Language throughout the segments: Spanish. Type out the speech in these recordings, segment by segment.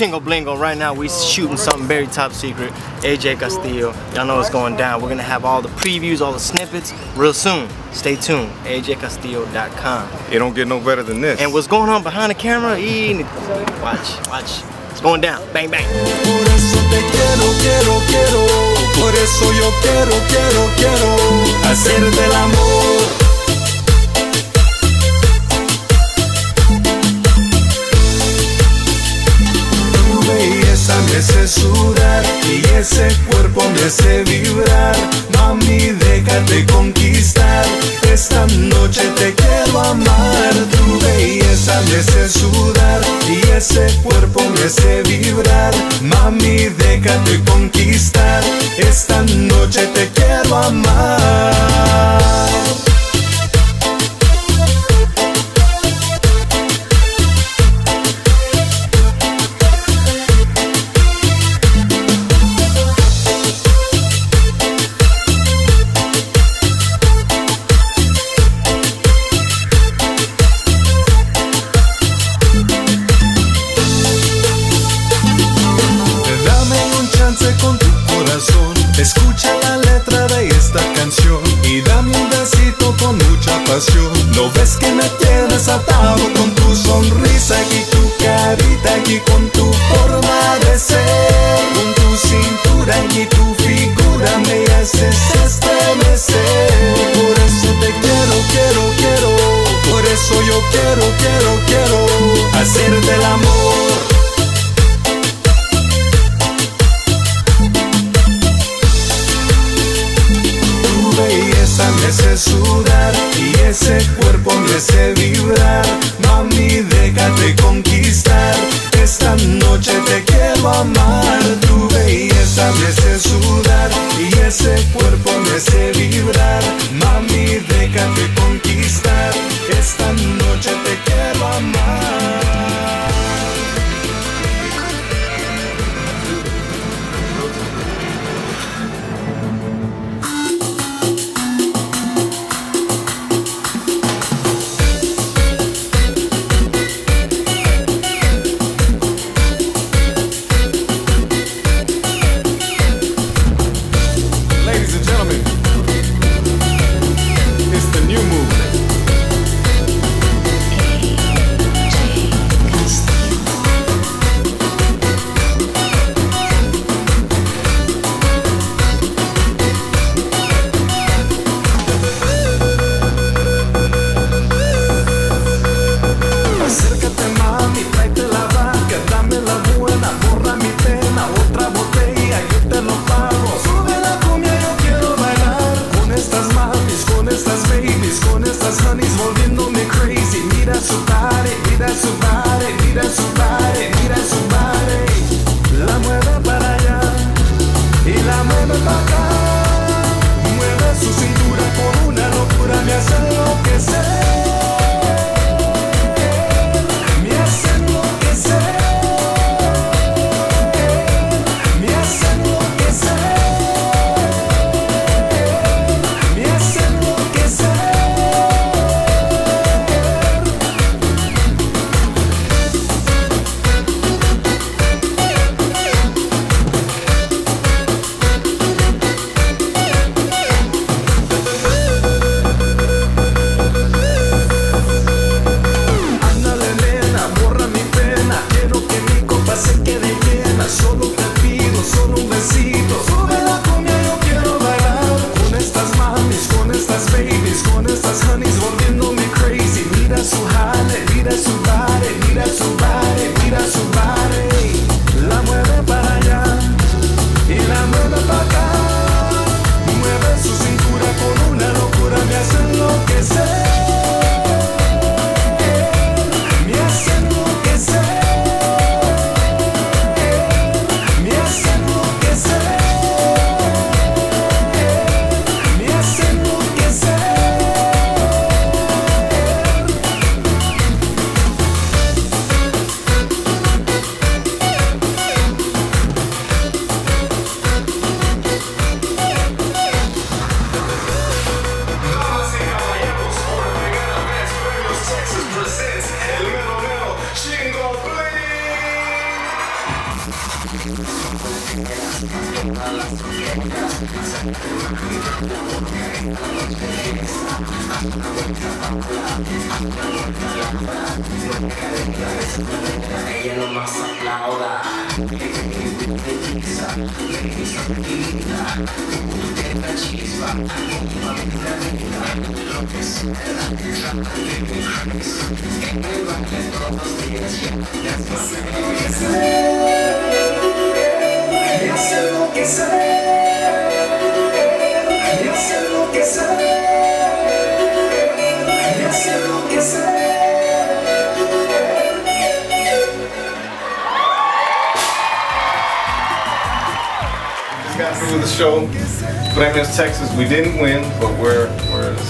Chingo Blingo. Right now we shooting something very top secret. AJ Castillo. Y'all know what's going down. We're gonna have all the previews, all the snippets real soon. Stay tuned. AJCastillo.com. It don't get no better than this. And what's going on behind the camera? Watch. It's going down. Bang bang. Por eso te quiero. Por eso yo quiero hacerte el amor. Me sé sudar y ese cuerpo me hace vibrar. Mami, déjate conquistar, esta noche te quiero amar. Tu belleza me hace sudar y ese cuerpo me hace vibrar. Mami, déjate conquistar, esta noche te quiero amar. Escucha la letra de esta canción y dame un besito con mucha pasión. No ves que me tienes atado con tu sonrisa y tu carita y con tu forma de ser, con tu cintura y tu figura me haces estremecer. Por eso te quiero. Por eso yo quiero hacerte el amor. Me hace sudar y ese cuerpo me hace vibrar. Mami, déjate conquistar, esta noche te quiero amar. Tu belleza me hace sudar y ese cuerpo me hace vibrar. Mami, déjate conquistar, esta noche te quiero amar. Ella no más aplauda, ella hace lo que sabe. Got through with the show, Premios Texas. We didn't win, but we're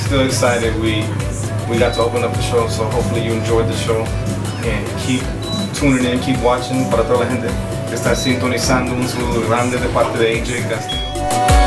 still excited. We got to open up the show, so hopefully you enjoyed the show and keep tuning in, keep watching. Para toda la gente que está sintonizando, un saludo grande de parte de AJ Castillo.